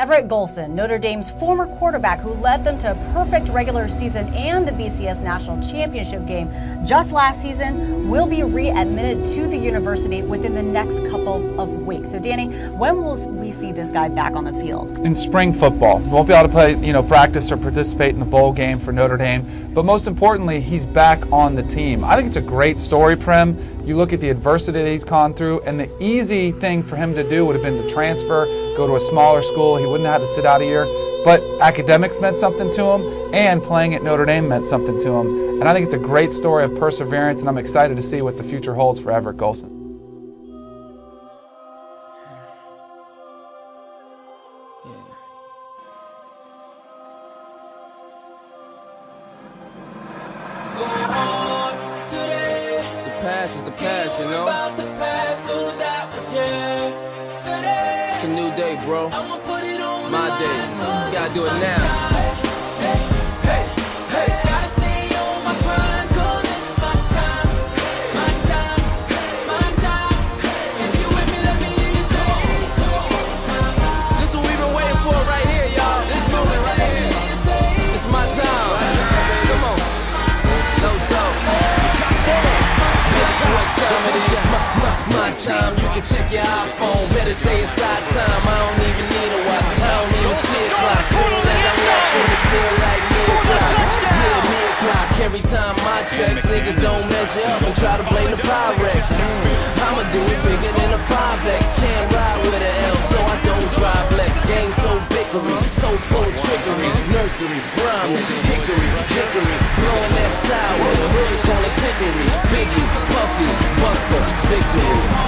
Everett Golson, Notre Dame's former quarterback who led them to a perfect regular season and the BCS National Championship game just last season, will be readmitted to the university within the next couple of weeks. So Danny, when will we see this guy back on the field? In spring football. Won't be able to play, practice or participate in the bowl game for Notre Dame, but most importantly, he's back on the team. I think it's a great story, Prem. You look at the adversity that he's gone through, and the easy thing for him to do would have been to transfer, go to a smaller school. He wouldn't have had to sit out a year, but academics meant something to him, and playing at Notre Dame meant something to him. And I think it's a great story of perseverance, and I'm excited to see what the future holds for Everett Golson. Past is the past, about the past, cause that was yesterday. It's a new day, bro. I'ma put it on my day. You gotta do it now. My time, you can check your iPhone. Better say it's our time. I don't even need a watch. I don't even see a clock. Soon as I walk in, it feel like me o'clock. Every time my checks, niggas don't measure up and try to blame the Pyrex. I'ma do it bigger than a 5X. Can't ride with an L, so I don't drive Lex. Game so bickery, so full of trickery. Nursery, rhyming, hickory. Blowing that sour, really call it pickery. Biggie, Puffy, Buster, victory.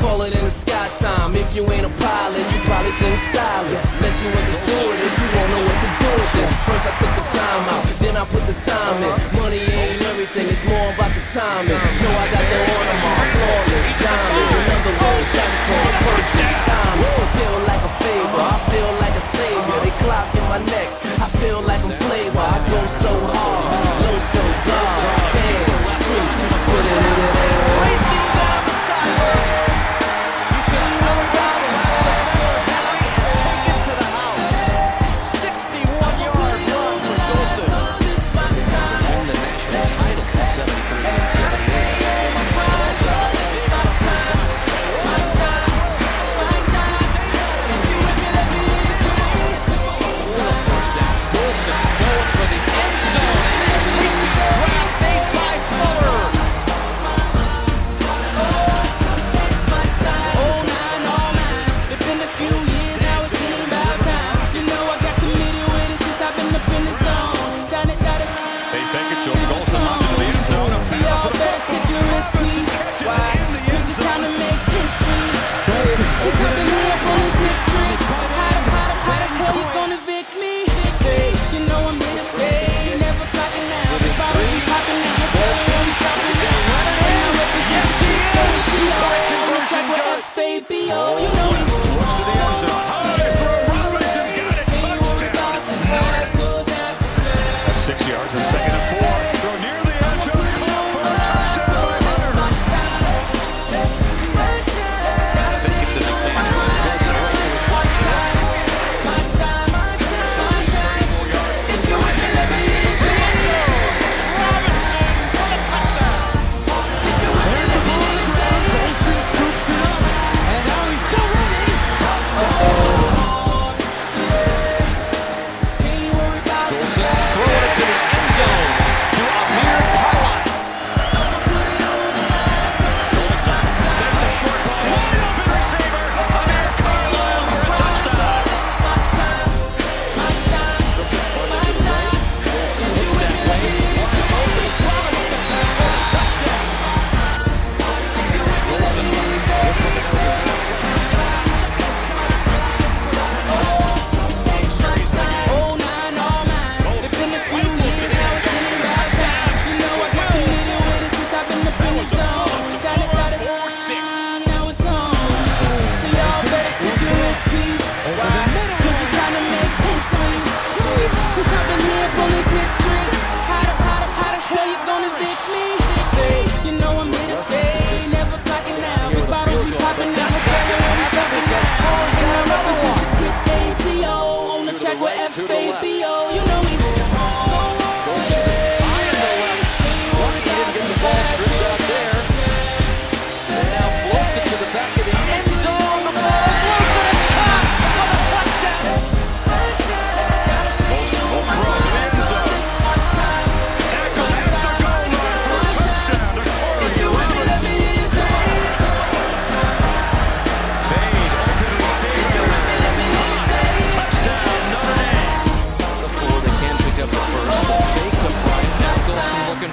Call it in the sky time. If you ain't a pilot, you probably think stylish. Unless you was a stewardess, you won't know what to do with this. First I took the time out, then I put the time in. Money ain't everything, it's more about the timing. So I got the ornament, flawless diamonds. In other words, that's called perfect timing. I feel like a favor, I feel like a savior. They clock in my neck, I feel like I'm flavor. I go so hard, low so dark. Damn, street, put it in the air. Title, 73 and 78.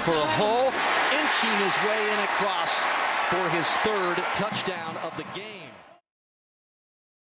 for the hole, inching his way in across for his third touchdown of the game.